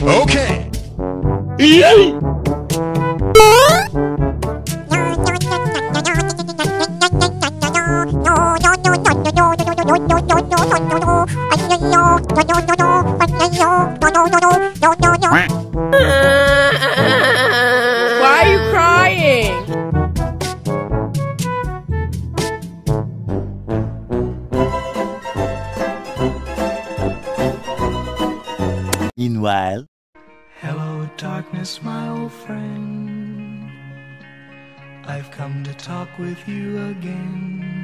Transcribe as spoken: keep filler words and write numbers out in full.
Okay. Yeah. Meanwhile, hello darkness, my old friend. I've come to talk with you again.